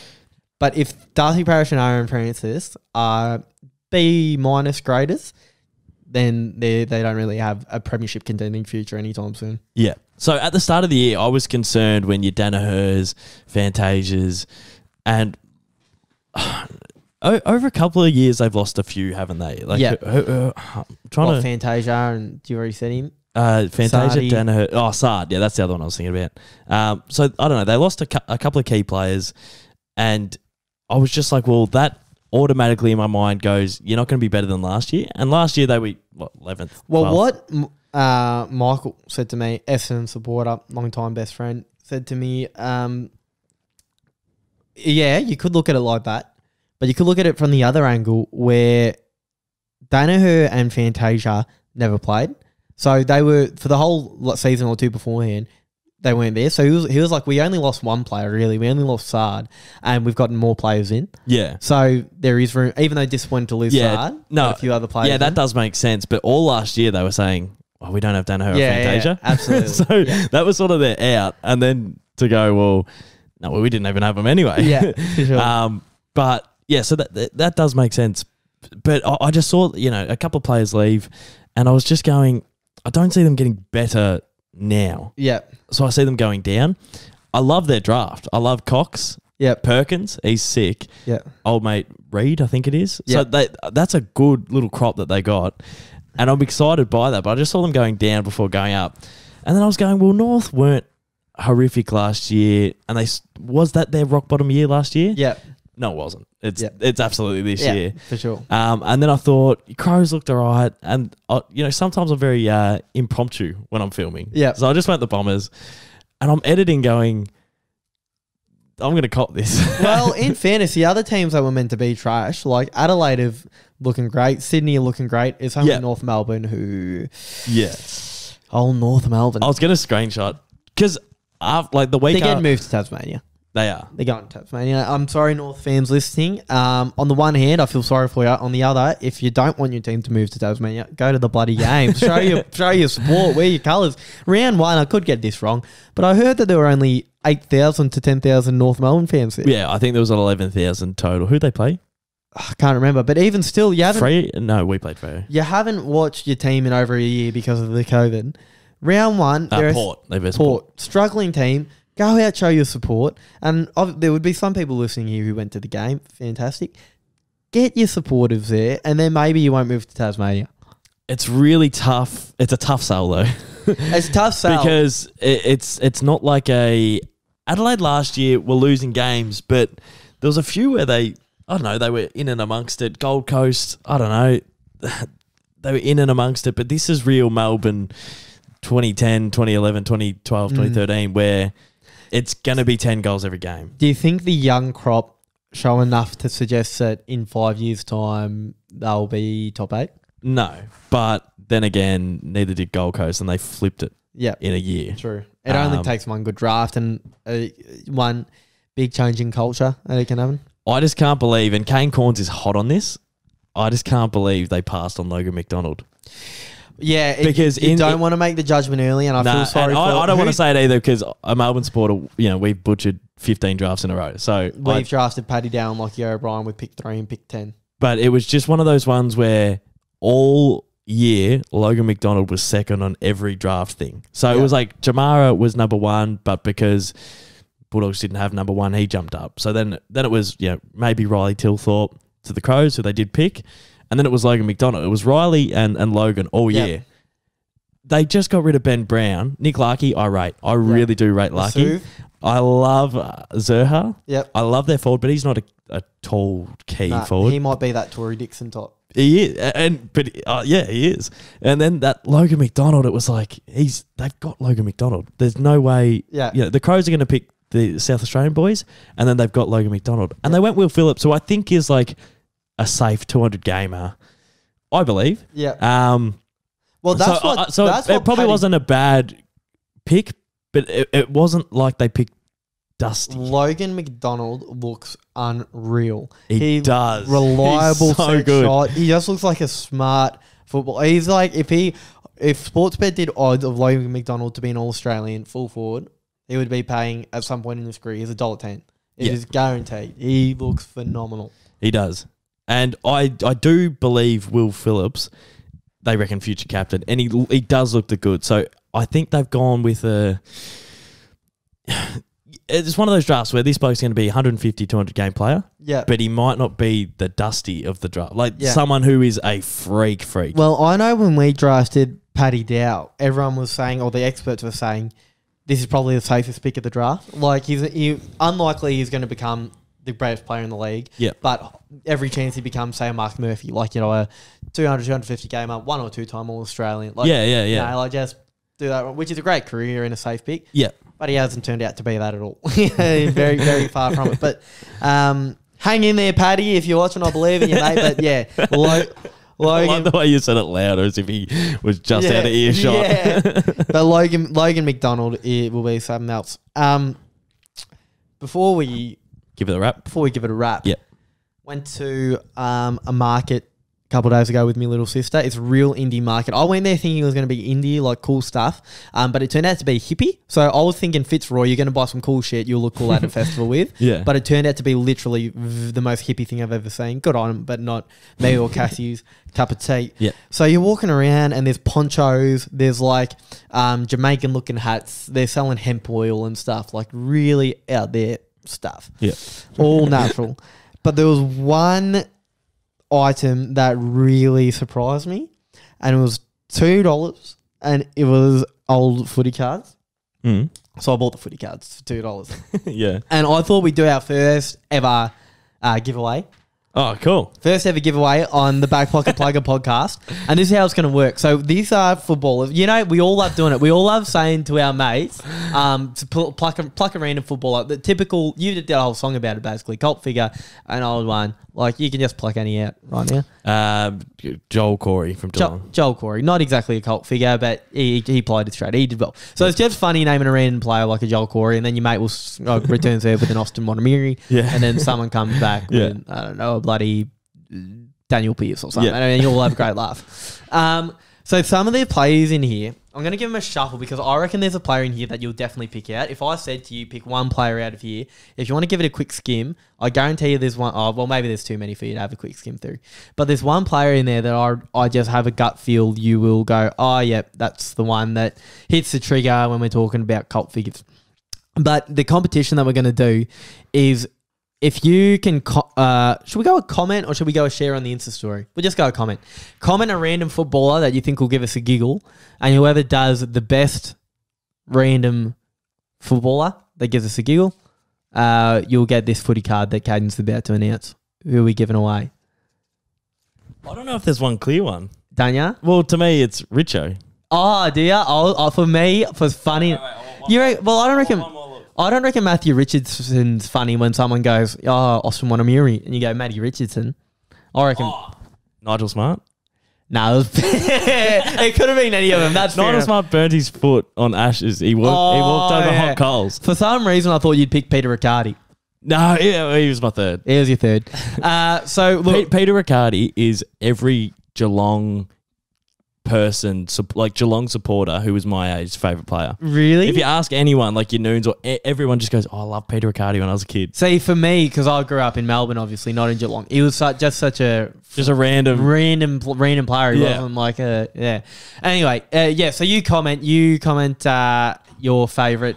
But if Darcy Parish and Aaron Francis are B- graders, then they don't really have a premiership contending future anytime soon. Yeah. So at the start of the year, I was concerned when your Danahers, Fantasias, and over a couple of years, they've lost a few, haven't they? Like, yeah. Fantasia, and you already said him? Fantasia, Sardi. Danaher. Oh, Sard. Yeah, that's the other one I was thinking about. So I don't know. They lost a couple of key players, and I was just like, well, that automatically in my mind goes, you're not going to be better than last year. And last year they were, what, 11th? Well, 12th. What Michael said to me, Essendon supporter, long-time best friend, said to me, yeah, you could look at it like that, but you could look at it from the other angle where Danaher and Fantasia never played. So they were, for the whole season or two beforehand, they weren't there. So he was like, we only lost one player, really. We only lost Sard, and we've gotten more players in. Yeah. So there is room, even though disappointed to lose Sard, a few other players. Yeah, that does make sense. But all last year they were saying, oh, we don't have Danaher or Fantasia. Yeah, absolutely. So that was sort of their out. And then to go, well, no, we didn't even have them anyway. Yeah, for sure. But, yeah, so that does make sense. But I just saw, you know, a couple of players leave and I was just going, I don't see them getting better now. Yeah. So I see them going down. I love their draft. I love Cox. Yeah. Perkins, he's sick. Yeah. Old mate Reed, I think it is. Yep. So that's a good little crop that they got. And I'm excited by that, but I just saw them going down before going up. And then I was going, well, North weren't horrific last year. And they was that their rock bottom year last year? Yeah. No, it wasn't. It's absolutely this year. For sure. And then I thought, Crows looked all right. And, you know, sometimes I'm very impromptu when I'm filming. Yeah. So I just went the Bombers. And I'm editing going, I'm going to cop this. Well, in fairness, the other teams that were meant to be trash, like Adelaide have looking great, Sydney are looking great. It's home to North Melbourne who... Yeah. Oh, North Melbourne. I was going to screenshot because like the week... They're getting moved to Tasmania. They are. They're going to Tasmania. I'm sorry, North fans listening. On the one hand, I feel sorry for you. On the other, if you don't want your team to move to Tasmania, go to the bloody game. show your support. Wear your colours. Round one, I could get this wrong, but I heard that there were only 8,000 to 10,000 North Melbourne fans there. Yeah, I think there was 11,000 total. Who'd they play? I can't remember, but even still, you haven't... Freo? No, we played Freo. You haven't watched your team in over a year because of the COVID. Round one... Port. Struggling team. Go out, show your support. And there would be some people listening here who went to the game. Fantastic. Get your supporters there, and then maybe you won't move to Tasmania. It's really tough. It's a tough sell, though. It's a tough sell. Because it's not like a... Adelaide last year were losing games, but there was a few where they... I don't know, they were in and amongst it. Gold Coast, I don't know. They were in and amongst it, but this is real Melbourne 2010, 2011, 2012, 2013, where... It's going to be 10 goals every game. Do you think the young crop show enough to suggest that in 5 years' time they'll be top eight? No, but then again, neither did Gold Coast and they flipped it in a year. True. It only takes one good draft and one big change in culture that it can happen. I just can't believe, and Kane Corns is hot on this, I just can't believe they passed on Logan McDonald. Yeah, because you don't want to make the judgment early, and I feel sorry for it. I don't want to say it either because a Melbourne supporter, you know, we've butchered 15 drafts in a row. So we've drafted Paddy Dow and Lachie O'Brien with pick 3 and pick 10. But it was just one of those ones where all year Logan McDonald was second on every draft thing. So it was like Jamara was number 1, but because Bulldogs didn't have number 1, he jumped up. So then it was, you know, maybe Riley Tilthorpe to the Crows, who they did pick. And then it was Logan McDonald. It was Riley and Logan all year. They just got rid of Ben Brown. Nick Larkey, I rate. I really do rate Larkey. I love Zerha. Yep. I love their forward, but he's not a tall key forward. He might be that Tory Dickson type. He is. But he is. And then that Logan McDonald, it was like, they've got Logan McDonald. There's no way. Yeah. You know, the Crows are going to pick the South Australian boys, and then they've got Logan McDonald. And they went Will Phillips, who I think is like... a safe 200 gamer, I believe. Yeah. Well, that's so, what. So that's it probably wasn't a bad pick, but it wasn't like they picked Dusty. Logan McDonald looks unreal. He does. Reliable, he's so good. Shot. He just looks like a smart footballer. He's like if Sportsbet did odds of Logan McDonald to be an All-Australian full forward, he would be paying at some point in his career $1.10. It is guaranteed. He looks phenomenal. He does. And I do believe Will Phillips, they reckon future captain, and he does look the good. So I think they've gone with a... It's one of those drafts where this bloke's going to be 150, 200-game player, but he might not be the Dusty of the draft. Like someone who is a freak. Well, I know when we drafted Paddy Dow, everyone was saying, or the experts were saying, this is probably the safest pick of the draft. Like he's unlikely going to become... the bravest player in the league. Yeah. But every chance he becomes, say, a Mark Murphy, like, you know, a 200, 250 gamer, 1- or 2-time All-Australian. Like, yeah. You know, like, just do that, which is a great career and a safe pick. Yeah. But he hasn't turned out to be that at all. Very, very far from it. But hang in there, Paddy, if you're watching, I believe in you, mate. But, yeah, Logan, I like the way you said it louder, as if he was just out of earshot. Yeah. But Logan McDonald, it will be something else. Before we... Give it a wrap. Went to a market couple of days ago with my little sister. It's real indie market. I went there thinking it was going to be indie, like cool stuff, but it turned out to be hippie. So I was thinking, Fitzroy, you're going to buy some cool shit you'll look cool at a festival with. Yeah. But it turned out to be literally the most hippie thing I've ever seen. Good on him, but not me or Cassie's cup of tea. Yeah. So you're walking around and there's ponchos, there's like Jamaican looking hats, they're selling hemp oil and stuff, like really out there stuff. Yeah. All natural. But there was one item that really surprised me, and it was $2, and it was old footy cards. Mm. So I bought the footy cards for $2. Yeah. And I thought we'd do our first ever giveaway. Oh, cool. First ever giveaway on the Back Pocket Plugger podcast. And this is how it's going to work. So these are footballers. You know, we all love doing it. We all love saying to our mates to pluck a random footballer. The typical, you did a whole song about it basically. Cult figure, an old one. Like, you can just pluck any out right now. Joel Corey from Geelong. Joel Corey. Not exactly a cult figure, but he played it straight. He did well. So it's just funny naming a random player like a Joel Corey, and then your mate will returns there with an Austin Montgomery, yeah, and then someone comes back with, I don't know, a bloody Daniel Pierce or something. Yeah. And you'll have a great laugh. So some of their players in here, I'm going to give them a shuffle because I reckon there's a player in here that you'll definitely pick out. If I said to you, pick one player out of here, if you want to give it a quick skim, I guarantee you there's one. Oh, well, maybe there's too many for you to have a quick skim through. But there's one player in there that I just have a gut feel you will go, oh, yeah, that's the one that hits the trigger when we're talking about cult figures. But the competition that we're going to do is if you can, should we go a comment or should we go a share on the Insta story? We'll just go a comment. Comment a random footballer that you think will give us a giggle, and whoever does the best random footballer that gives us a giggle, you'll get this footy card that Caden's about to announce. Who are we giving away? I don't know if there's one clear one. Don't ya? Well, to me, it's Richo. Oh, do ya? Oh, for me, for funny. Well, I don't reckon. I don't reckon Matthew Richardson's funny when someone goes, oh, Austin Montgomery, and you go, Matty Richardson. I reckon. Oh, Nigel Smart? No. It could have been any of them. That's Nigel Smart burnt his foot on ashes. He walked over hot coals. For some reason, I thought you'd pick Peter Riccardi. No, he was my third. He was your third. So look, Peter Riccardi is every Geelong person, like Geelong supporter who was my age, favourite player. Really? If you ask anyone, like your noons or everyone just goes, oh, I love Peter Riccardi when I was a kid. See, for me, because I grew up in Melbourne, obviously, not in Geelong, it was just a random player. Yeah. Wasn't like a, yeah. Anyway, yeah, so you comment your favourite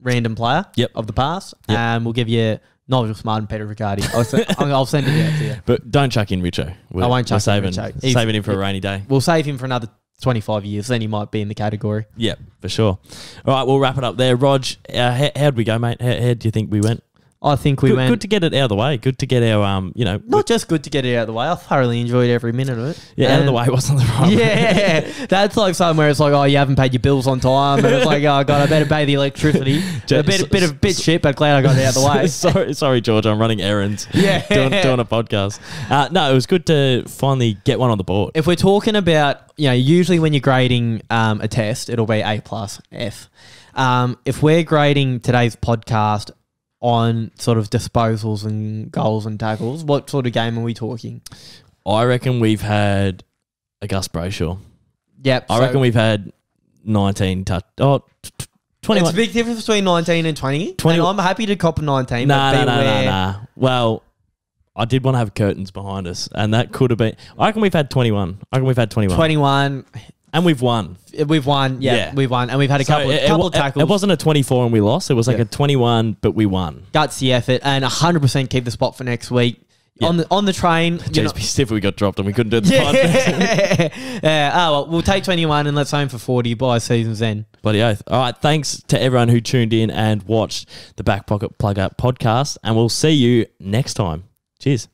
random player of the past, and we'll give you Nigel Smart and Peter Riccardi. I'll send it out to you. But don't chuck in Richo. I won't chuck in Richo. Saving him for a rainy day. We'll save him for another 25 years. Then he might be in the category. Yeah, for sure. All right, we'll wrap it up there. Rog, how'd we go, mate? How do you think we went? I think we went. Good to get it out of the way. Good to get our, you know. Not just good to get it out of the way. I thoroughly enjoyed every minute of it. Yeah, out of the way wasn't the right way. Yeah, that's like somewhere it's like, oh, you haven't paid your bills on time. And it's like, oh, God, I better pay the electricity. a bit shit, but glad I got it out of the way. Sorry, George, I'm running errands. Yeah. doing a podcast. No, it was good to finally get one on the board. If we're talking about, you know, usually when you're grading a test, it'll be A+, F. If we're grading today's podcast on sort of disposals and goals and tackles, what sort of game are we talking? I reckon we've had a Gus Brayshaw. Yep. I reckon we've had 19 touch. Oh, 21. It's a big difference between 19 and 20. 20. And I'm happy to cop a 19. Nah. Well, I did want to have curtains behind us, and that could have been. I reckon we've had 21. I reckon we've had 21. 21. And we've won. We've won. And we've had a couple of tackles. It wasn't a 24 and we lost. It was like a 21, but we won. Gutsy effort and 100% keep the spot for next week. Yeah. On the train. Jeez, be stiff we got dropped and we couldn't do the podcast. Yeah. Oh, well, we'll take 21 and let's aim for 40 by season's end. Bloody oath. All right, thanks to everyone who tuned in and watched the Back Pocket Plug Up podcast, and we'll see you next time. Cheers.